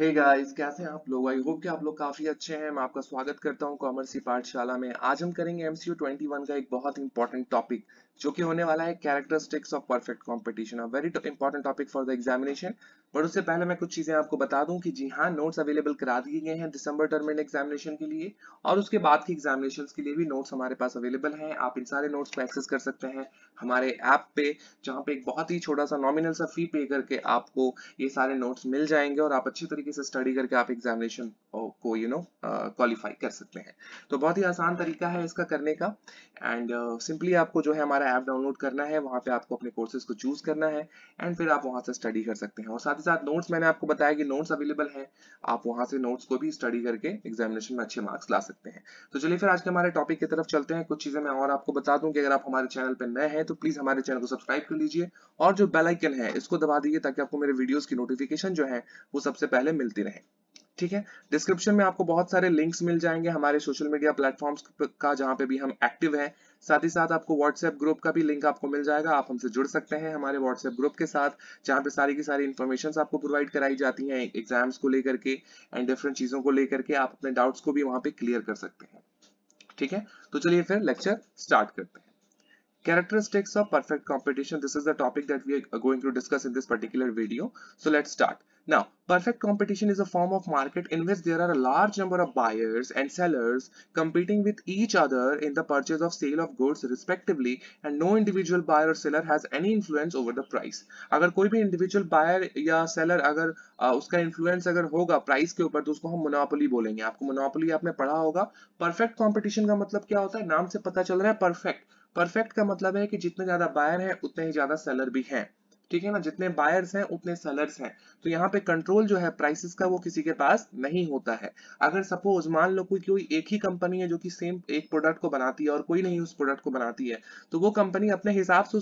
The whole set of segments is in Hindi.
हे गाइस, कैसे हैं आप लोग? आई होप कि आप लोग काफी अच्छे हैं। मैं आपका स्वागत करता हूं कॉमर्स की पाठशाला में। आज हम करेंगे एमसीओ 21 का एक बहुत इंपॉर्टेंट टॉपिक जो कि होने वाला है characteristics of perfect competition, a very important topic for the examination. But उससे पहले मैं कुछ चीजें आपको बता दूं कि जी हाँ, नोट्स अवेलेबल करा दिए गए हैं दिसंबर टर्म एंड एग्जामिनेशन के लिए, और उसके बाद के एग्जामिनेशन के लिए भी नोट्स हमारे पास अवेलेबल हैं। आप इन सारे नोट्स को एक्सेस कर सकते हैं हमारे ऐप पे, जहाँ पे एक बहुत ही छोटा सा नॉमिनल सा फी पे करके आपको ये सारे नोट्स मिल जाएंगे और आप अच्छी तरीके से स्टडी करके आप एग्जामिनेशन को क्वालिफाई कर सकते हैं। तो बहुत ही आसान तरीका है इसका करने का। एंड सिंपली आपको जो है हमारा ऐप डाउनलोड करना है, वहाँ पे आपको अपने कोर्सेज को चूज करना है एंड फिर आप वहाँ से स्टडी कर सकते हैं। और साथ ही साथ नोट्स, मैंने आपको बताया कि नोट्स अवेलेबल हैं, आप वहाँ से नोट्स को भी स्टडी करके एग्जामिनेशन में अच्छे मार्क्स ला सकते हैं। तो चलिए फिर आज के हमारे टॉपिक की तरफ चलते हैं। कुछ चीजें मैं और आपको बता दूं कि अगर आप हमारे चैनल पर नए हैं तो प्लीज हमारे चैनल को सब्सक्राइब कर लीजिए और जो बेल आइकन है इसको दबा दीजिए ताकि आपको मेरे वीडियोस की नोटिफिकेशन जो है वो सबसे पहले मिलती रहे। ठीक है, डिस्क्रिप्शन में आपको बहुत सारे लिंक्स मिल जाएंगे हमारे सोशल मीडिया प्लेटफॉर्म्स का, जहाँ पे भी हम एक्टिव हैं। साथ ही साथ आपको व्हाट्सएप ग्रुप का भी लिंक आपको मिल जाएगा, आप हमसे जुड़ सकते हैं हमारे व्हाट्सएप ग्रुप के साथ, जहाँ पे सारी की सारी इन्फॉर्मेशन आपको प्रोवाइड कराई जाती है एग्जाम्स को लेकर के एंड डिफरेंट चीजों को लेकर के। आप अपने डाउट्स को भी वहाँ पे क्लियर कर सकते हैं। ठीक है, तो चलिए फिर लेक्चर स्टार्ट करते हैं। Characteristics of perfect competition. This is the topic that we are going to discuss in this particular video. So let's start. Now, perfect competition is a form of market in which there are a large number of buyers and sellers competing with each other in the purchase of sale of goods respectively, and no individual buyer or seller has any influence over the price. अगर कोई भी individual buyer या seller अगर उसका influence अगर होगा price के ऊपर तो उसको हम monopoly बोलेंगे। आपको monopoly आपने पढ़ा होगा। Perfect competition का मतलब क्या होता है? नाम से पता चल रहा है perfect। परफेक्ट का मतलब है कि जितने ज्यादा बायर हैं उतने ही ज्यादा सेलर भी हैं। ठीक है ना, जितने बायर्स हैं उतने सेलर्स हैं। तो यहाँ पे कंट्रोल जो है प्राइसेस का वो किसी के पास नहीं होता है। अगर सपोज मान लो कोई एक ही कंपनी है जो कि सेम एक प्रोडक्ट को बनाती है और कोई नहीं उस प्रोडक्ट को बनाती है, तो वो कंपनी अपने हिसाब से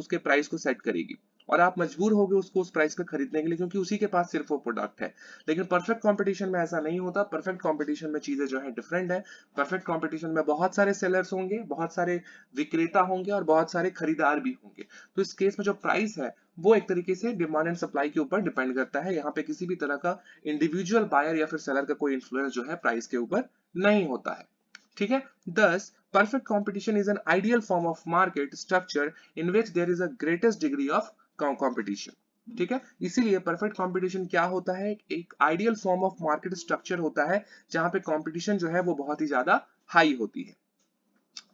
उसके प्राइस को सेट करेगी और आप मजबूर होगे उसको उस प्राइस पे खरीदने के लिए, क्योंकि उसी के पास सिर्फ वो प्रोडक्ट है। लेकिन परफेक्ट कंपटीशन में ऐसा नहीं होता। परफेक्ट कंपटीशन में चीजें जो है डिफरेंट है। परफेक्ट कंपटीशन में बहुत सारे सेलर्स होंगे, बहुत सारे विक्रेता होंगे और बहुत सारे खरीदार भी होंगे। तो इस केस में जो प्राइस है वो एक तरीके से डिमांड एंड सप्लाई के ऊपर डिपेंड करता है। यहाँ पे किसी भी तरह का इंडिविजुअल बायर या फिर सेलर का कोई इन्फ्लुएंस जो है प्राइस के ऊपर नहीं होता है। ठीक है, 10 perfect competition is an ideal form of market structure in which there is a greatest degree of competition. ठीक है, इसीलिए परफेक्ट कंपटीशन क्या होता है? एक ideal form of market structure होता है जहां पे कंपटीशन जो है वो बहुत ही ज्यादा हाई होती है।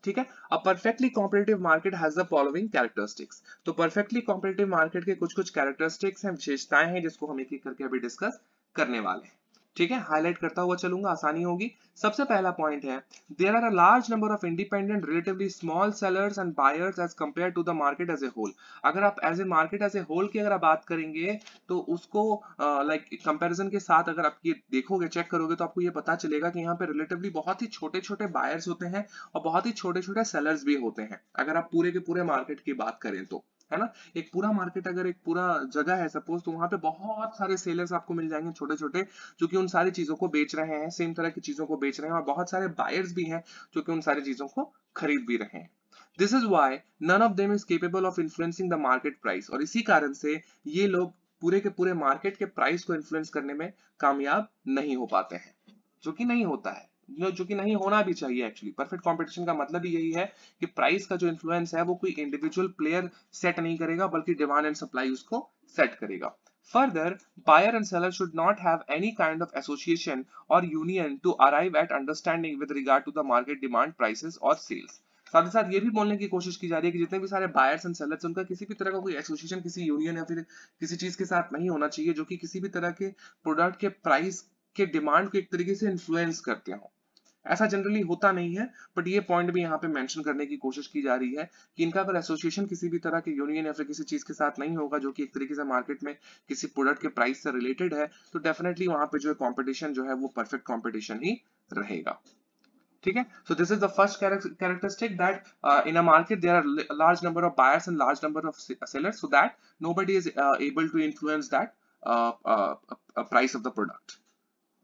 ठीक है, a perfectly competitive market has the following characteristics. तो परफेक्टली कॉम्पिटिटिव मार्केट के कुछ कुछ कैरेक्टरिस्टिक्स हैं, विशेषताएं हैं, जिसको हम एक एक करके अभी डिस्कस करने वाले हैं। ठीक है, हाईलाइट करता हुआ चलूंगा, आसानी होगी। सबसे पहला पॉइंट है there are a large number of independent relatively small sellers and buyers as compare to the market as a whole. अगर आप as a market as a whole की अगर आप बात करेंगे तो उसको लाइक कंपैरिजन के साथ अगर आप ये देखोगे, चेक करोगे तो आपको ये पता चलेगा कि यहाँ पे रिलेटिवली बहुत ही छोटे छोटे बायर्स होते हैं और बहुत ही छोटे छोटे सेलर्स भी होते हैं। अगर आप पूरे के पूरे मार्केट की बात करें तो है ना, एक पूरा मार्केट अगर एक पूरा जगह है सपोज, तो वहां पे बहुत सारे सेलर्स आपको मिल जाएंगे छोटे छोटे, जो कि उन सारी चीजों को बेच रहे हैं, सेम तरह की चीजों को बेच रहे हैं, और बहुत सारे बायर्स भी हैं जो कि उन सारी चीजों को खरीद भी रहे हैं। This is why none of them is capable of influencing the market price. और इसी कारण से ये लोग पूरे के पूरे मार्केट के प्राइस को इन्फ्लुएंस करने में कामयाब नहीं हो पाते हैं, जो कि नहीं होता है, जो कि नहीं होना भी चाहिए एक्चुअली। परफेक्ट कंपटीशन का मतलब ही यही है कि प्राइस का जो इन्फ्लुएंस है वो कोई इंडिविजुअल प्लेयर सेट नहीं करेगा, बल्कि डिमांड एंड सप्लाई उसको सेट करेगा। Further, buyer and seller should not have any kind of association or union to arrive at understanding with regard to the market demand, prices or sales. साथ ही साथ ये भी बोलने की कोशिश की जा रही है कि जितने भी सारे बायर्स एंड सेलर्स, उनका किसी भी तरह का कोई एसोसिएशन, किसी यूनियन या फिर किसी चीज के साथ नहीं होना चाहिए जो कि किसी भी तरह के प्रोडक्ट के प्राइस के डिमांड को एक तरीके से इन्फ्लुएंस करते हो। ऐसा जनरली होता नहीं है, बट ये पॉइंट भी यहाँ पे मेंशन करने की कोशिश की जा रही है कि इनका अगर एसोसिएशन किसी भी तरह के यूनियन या फिर किसी चीज के साथ नहीं होगा जो कि एक तरीके से मार्केट में किसी प्रोडक्ट के प्राइस से रिलेटेड है, तो डेफिनेटली वहां पे जो कंपटीशन जो है वो परफेक्ट कंपटीशन ही रहेगा। ठीक है, so this is the first characteristic that in a market there are large number of buyers and large number of sellers, so that nobody is able to influence that price of the product.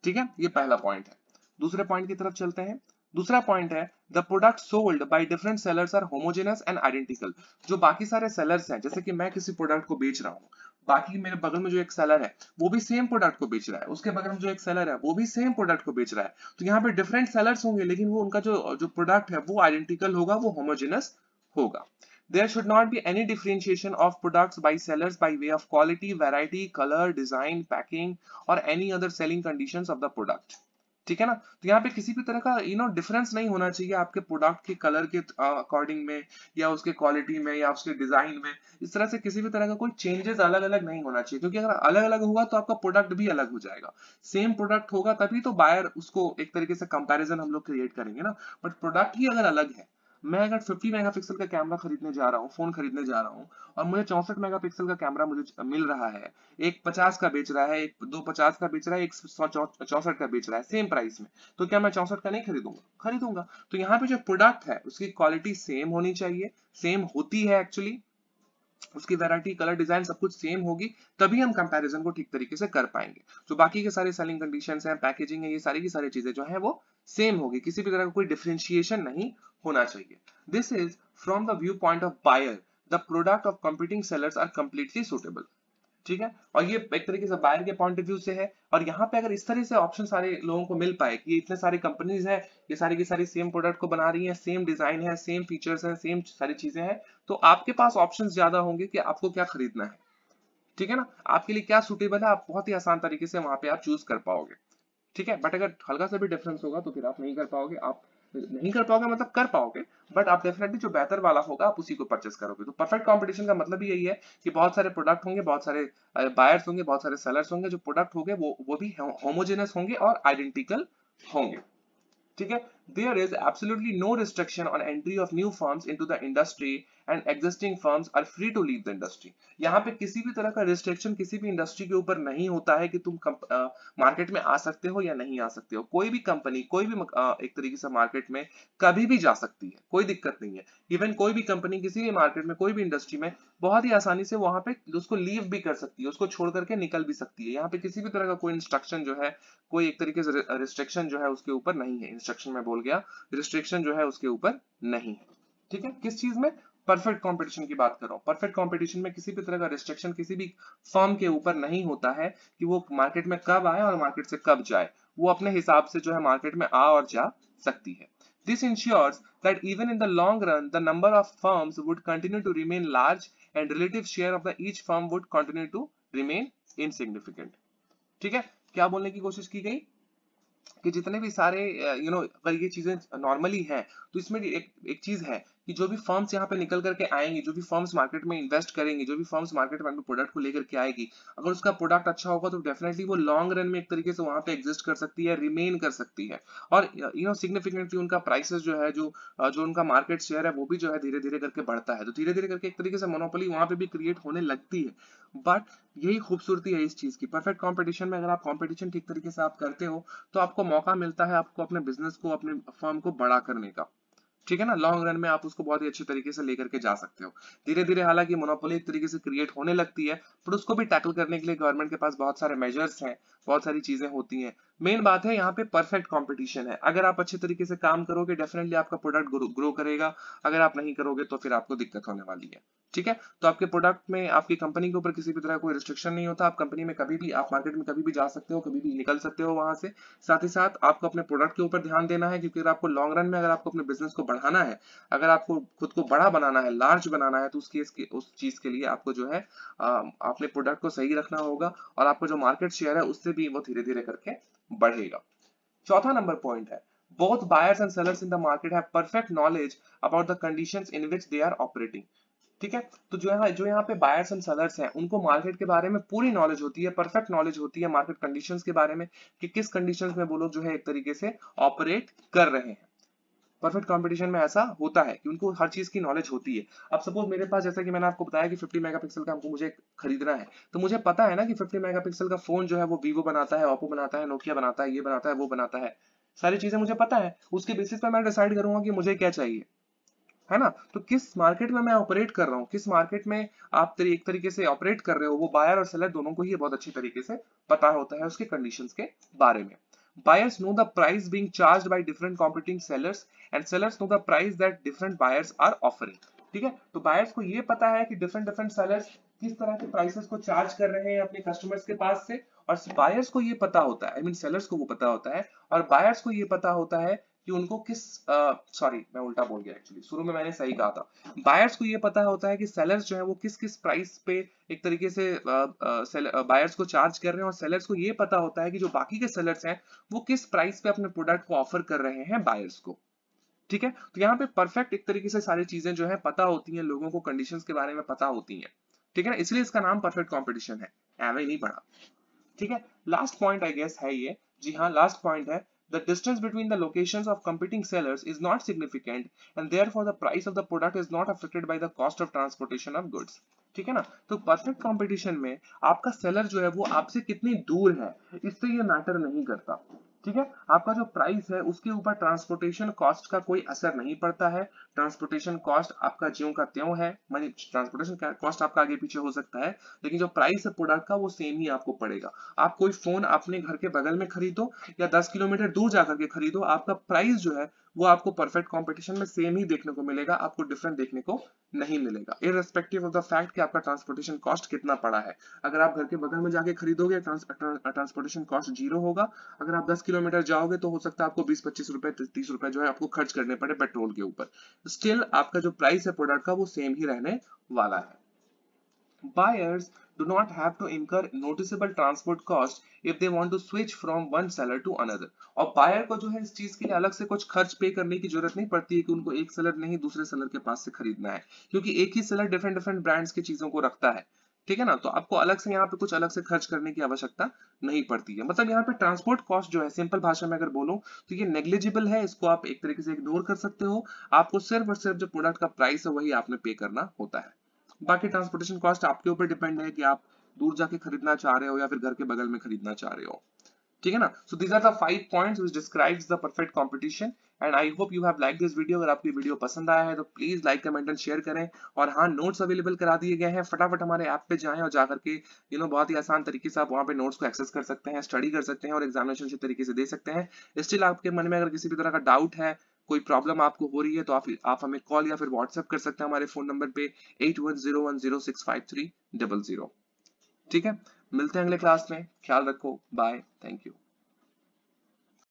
ठीक है, ये पहला पॉइंट है। दूसरे पॉइंट की तरफ चलते हैं। दूसरा पॉइंट है the product sold by different sellers are homogeneous and identical. जो बाकी सारे सेलर्स हैं, जैसे कि मैं किसी प्रोडक्ट को बेच रहा हूँ, बाकी मेरे बगल में जो एक सेलर है वो भी सेम प्रोडक्ट को बेच रहा है, उसके बगल में जो एक सेलर है वो भी सेम प्रोडक्ट को बेच रहा है, तो यहाँ पे डिफरेंट सेलर्स होंगे लेकिन वो उनका जो प्रोडक्ट है वो आइडेंटिकल होगा, वो होमोजेनस होगा। There should not be any differentiation of products by sellers by way of quality, variety, color, design, packing or any other selling conditions of the product. ठीक है ना, तो यहाँ पे किसी भी तरह का डिफरेंस नहीं होना चाहिए आपके प्रोडक्ट के कलर के अकॉर्डिंग में या उसके क्वालिटी में या उसके डिजाइन में, इस तरह से किसी भी तरह का कोई चेंजेस अलग अलग नहीं होना चाहिए, क्योंकि अगर अलग अलग होगा तो आपका प्रोडक्ट भी अलग हो जाएगा। सेम प्रोडक्ट होगा तभी तो बायर उसको एक तरीके से कंपेरिजन हम लोग क्रिएट करेंगे ना, बट प्रोडक्ट ही अगर अलग है, मैं अगर 50 मेगापिक्सल का कैमरा खरीदने जा रहा हूँ, फोन खरीदने जा रहा हूँ और मुझे 64 मेगापिक्सल का कैमरा मुझे मिल रहा है, एक 50 का बेच रहा है, एक 250 का बेच रहा है, एक 164 का बेच रहा है सेम प्राइस में, तो क्या मैं 64 का नहीं खरीदूंगा। तो यहाँ पे जो प्रोडक्ट है उसकी क्वालिटी सेम होनी चाहिए, सेम होती है एक्चुअली, उसकी वैरायटी कलर डिजाइन सब कुछ सेम होगी, तभी हम कंपैरिजन को ठीक तरीके से कर पाएंगे। जो बाकी के सारे सेलिंग कंडीशंस हैं, पैकेजिंग है, ये सारी की सारी चीजें जो है वो सेम होगी, किसी भी तरह का कोई डिफरेंशिएशन नहीं होना चाहिए। This is from the view point of buyer the product of competing sellers are completely suitable. ठीक है, और ये एक तरीके से बायर के पॉइंट ऑफ व्यू से है, और यहाँ पे अगर इस तरह से ऑप्शन सारे लोगों को मिल पाए कि इतने सारी कंपनीज हैं, ये सारी की सारी सेम प्रोडक्ट को बना रही हैं, सेम डिजाइन है, सेम फीचर्स हैं, सेम सारी चीजें हैं, तो आपके पास ऑप्शंस ज्यादा होंगे कि आपको क्या खरीदना है। ठीक है ना, आपके लिए क्या सूटेबल है, आप बहुत ही आसान तरीके से वहां पे आप चूज कर पाओगे। ठीक है, बट अगर हल्का सा भी डिफरेंस होगा तो फिर आप नहीं कर पाओगे, आप नहीं कर पाओगे मतलब कर पाओगे बट आप डेफिनेटली जो बेहतर वाला होगा आप उसी को परचेस करोगे। तो परफेक्ट कंपटीशन का मतलब यही है कि बहुत सारे प्रोडक्ट होंगे, बहुत सारे बायर्स होंगे, बहुत सारे सेलर्स होंगे, जो प्रोडक्ट होंगे वो भी होमोजेनस होंगे और आइडेंटिकल होंगे। ठीक है, there is absolutely no restriction on entry of new firms into the industry and existing firms are free to leave the industry. यहाँ पे किसी भी तरह का रिस्ट्रिक्शन किसी भी इंडस्ट्री के ऊपर नहीं होता है कि तुम मार्केट में आ सकते हो या नहीं आ सकते हो। कोई भी कंपनी कोई भी एक तरीके से मार्केट में कभी भी जा सकती है, कोई दिक्कत नहीं है। इवन कोई भी कंपनी किसी भी मार्केट में कोई भी इंडस्ट्री में बहुत ही आसानी से वहां पे उसको लीव भी कर सकती है, उसको छोड़ करके निकल भी सकती है। यहाँ पे किसी भी तरह का कोई इंस्ट्रक्शन जो है, कोई एक तरीके से रिस्ट्रिक्शन जो है उसके ऊपर नहीं है। इंस्ट्रक्शन में बोल गया, रिस्ट्रिक्शन जो है उसके ऊपर नहीं है। ठीक है, किस चीज में? परफेक्ट कंपटीशन की बात कर रहा हूं। परफेक्ट कंपटीशन में किसी भी तरह का रिस्ट्रिक्शन किसी भी फर्म के ऊपर नहीं होता है कि वो मार्केट में कब आए और मार्केट से कब जाए। वो अपने हिसाब से जो है मार्केट में आ और जा सकती है। This ensures that even in the long run the number of firms would continue to remain large and relative share of the each firm would continue to remain insignificant. ठीक है, क्या बोलने की कोशिश की गई कि जितने भी सारे अगर ये चीजें नॉर्मली हैं तो इसमें एक चीज है कि जो भी फर्म्स यहाँ पे निकल करके आएंगी, जो भी फर्म्स मार्केट में इन्वेस्ट करेंगी, जो भी फर्म्स मार्केट में प्रोडक्ट को लेकर के आएगी, अगर उसका प्रोडक्ट अच्छा होगा तो डेफिनेटली वो लॉन्ग रन में एक तरीके से वहां पे एग्जिस्ट कर सकती है, रिमेन कर सकती है। और सिग्निफिकेंटली उनका प्राइसेस जो है, जो उनका मार्केट शेयर है वो भी जो है धीरे धीरे करके बढ़ता है। तो धीरे धीरे करके एक तरीके से मोनोपोली वहां पे भी क्रिएट होने लगती है। बट यही खूबसूरती है इस चीज की। परफेक्ट कॉम्पिटिशन में अगर आप कॉम्पिटिशन ठीक तरीके से आप करते हो तो आपको मौका मिलता है आपको अपने बिजनेस को, अपने फर्म को बड़ा करने का। ठीक है ना, लॉन्ग रन में आप उसको बहुत ही अच्छे तरीके से लेकर के जा सकते हो। धीरे धीरे हालांकि मोनोपोली एक तरीके से क्रिएट होने लगती है, पर उसको भी टैकल करने के लिए गवर्नमेंट के पास बहुत सारे मेजर्स हैं, बहुत सारी चीजें होती हैं। मेन बात है यहाँ पे परफेक्ट कंपटीशन है। अगर आप अच्छे तरीके से काम करोगे डेफिनेटली आपका प्रोडक्ट ग्रो करेगा, अगर आप नहीं करोगे तो फिर आपको दिक्कत होने वाली है। ठीक है, तो आपके प्रोडक्ट में आपकी कंपनी के ऊपर किसी भी तरह कोई रिस्ट्रिक्शन नहीं होता। आप कंपनी में कभी भी, आप मार्केट में कभी भी जा सकते हो, कभी भी निकल सकते हो वहां से। साथ ही साथ आपको अपने प्रोडक्ट के ऊपर ध्यान देना है, क्योंकि अगर आपको लॉन्ग रन में अगर आपको अपने बिजनेस को बढ़ाना है, अगर आपको खुद को बड़ा बनाना है, लार्ज बनाना है, तो उस चीज के लिए आपको जो है अपने प्रोडक्ट को सही रखना होगा और आपको जो मार्केट शेयर है उससे भी वो धीरे धीरे करके बढ़ेगा। चौथा नंबर पॉइंट है both buyers and sellers in the market have perfect knowledge about the conditions in which they are operating। ठीक है, तो जो यहाँ पे बायर्स एंड सेलर्स हैं उनको मार्केट के बारे में पूरी नॉलेज होती है, परफेक्ट नॉलेज होती है मार्केट कंडीशंस के बारे में कि किस कंडीशंस में वो लोग जो है एक तरीके से ऑपरेट कर रहे हैं। परफेक्ट कंपटीशन में ऐसा होता है कि उनको हर चीज की नॉलेज होती है। अब सपोज मेरे पास, जैसा कि मैंने आपको बताया कि 50 मेगापिक्सल का हमको मुझे खरीदना है, तो मुझे पता है ना कि 50 मेगापिक्सल का फोन जो है वो वीवो बनाता है, ओप्पो बनाता है, नोकिया बनाता है, ये बनाता है, वो बनाता है, सारी चीजें मुझे पता है। उसके बेसिस पर मैं डिसाइड करूंगा कि मुझे क्या चाहिए, है ना। तो किस मार्केट में मैं ऑपरेट कर रहा हूँ, किस मार्केट में आप एक तरीके से ऑपरेट कर रहे हो, वो बायर और सेलर दोनों को ही बहुत अच्छे तरीके से पता होता है उसके कंडीशंस के बारे में। Buyers know the price being charged by different competing sellers and sellers know the price that different buyers are offering। ठीक है, तो buyers को ये पता है कि different different sellers किस तरह के प्राइसेस को चार्ज कर रहे हैं अपने कस्टमर्स के पास से, और बायर्स को ये पता होता है, आई मीन सेलर्स को वो पता होता है, और बायर्स को ये पता होता है कि उनको किस सॉरी मैं उल्टा बोल गया एक्चुअली, शुरू में मैंने सही कहा था, बायर्स को ये पता होता है कि सेलर्स जो है वो किस किस प्राइस पे एक तरीके से बायर्स को चार्ज कर रहे हैं, और सेलर्स को ये पता होता है कि जो बाकी के सेलर्स हैं वो किस प्राइस पे अपने प्रोडक्ट को ऑफर कर रहे हैं बायर्स को। ठीक है, तो यहाँ पे परफेक्ट एक तरीके से सारी चीजें जो है पता होती हैं, लोगों को कंडीशंस के बारे में पता होती हैं। ठीक है ना, इसलिए इसका नाम परफेक्ट कॉम्पिटिशन है, एवरेज नहीं बढ़ा। ठीक है, लास्ट पॉइंट आई गेस है ये, जी हाँ लास्ट पॉइंट है, the distance between the locations of competing sellers is not significant and therefore the price of the product is not affected by the cost of transportation of goods। ठीक है ना, तो परफेक्ट कंपटीशन में आपका सेलर जो है वो आपसे कितनी दूर है इससे ये मैटर नहीं करता। ठीक है, आपका जो प्राइस है उसके ऊपर ट्रांसपोर्टेशन कॉस्ट का कोई असर नहीं पड़ता है। ट्रांसपोर्टेशन कॉस्ट आपका ज्यों का त्यों है, माने ट्रांसपोर्टेशन कॉस्ट आपका आगे पीछे हो सकता है, लेकिन जो प्राइस है प्रोडक्ट का वो सेम ही आपको पड़ेगा। आप कोई फोन अपने घर के बगल में खरीदो या 10 किलोमीटर दूर जाकर के खरीदो, आपका प्राइस जो है वो आपको परफेक्ट कॉम्पिटिशन में सेम ही देखने को मिलेगा, आपको डिफरेंट देखने को नहीं मिलेगा, इररिस्पेक्टिव ऑफ द फैक्ट कि आपका ट्रांसपोर्टेशन कॉस्ट कितना पड़ा है। अगर आप घर के बगल में जाके खरीदोगे ट्रांसपोर्टेशन कॉस्ट जीरो होगा, अगर आप 10 किलोमीटर जाओगे तो हो सकता है आपको 20-25 रुपए 30 रुपए जो है आपको खर्च करने पड़े पेट्रोल के ऊपर, स्टिल आपका जो प्राइस है प्रोडक्ट का वो सेम ही रहने वाला है। Buyers do not have to incur noticeable transport cost if they want to switch from one seller to another। और buyer को जो है इस चीज के लिए अलग से कुछ खर्च पे करने की जरूरत नहीं पड़ती है कि उनको एक सेलर नहीं दूसरे सेलर के पास से खरीदना है, क्योंकि एक ही सेलर डिफरेंट डिफरेंट ब्रांड्स की चीजों को रखता है। ठीक है ना, तो आपको अलग से यहाँ पे कुछ अलग से खर्च करने की आवश्यकता नहीं पड़ती है। मतलब यहाँ पे ट्रांसपोर्ट कॉस्ट जो है सिंपल भाषा में अगर बोलूं तो ये नेग्लिजिबल है, इसको आप एक तरीके से इग्नोर कर सकते हो। आपको सिर्फ और सिर्फ जो प्रोडक्ट का प्राइस है वही आपने पे करना होता है, बाकी ट्रांसपोर्टेशन कॉस्ट आपके ऊपर डिपेंड है कि आप दूर जाके खरीदना चाह रहे हो या फिर घर के बगल में खरीदना चाह रहे हो। ठीक है ना, so these are the 5 points which describes the perfect competition and I hope you have like this video. अगर आपकी वीडियो पसंद आया है तो please like comment and share करें, और हाँ नोट्स अवेलेबल करा दिए गए हैं, फटाफट हमारे ऐप पे जाएं और जाकर के बहुत ही आसान तरीके से आप वहाँ पे नोट्स को एक्सेस कर सकते हैं, स्टडी कर सकते हैं और एग्जामिनेशन के तरीके से दे सकते हैं। स्टिल आपके मन में अगर किसी भी तरह का डाउट है, कोई प्रॉब्लम आपको हो रही है तो आप हमें कॉल या फिर व्हाट्सएप कर सकते हैं हमारे फोन नंबर पे 8101065300। ठीक है, मिलते हैं अगले क्लास में, ख्याल रखो, बाय, थैंक यू।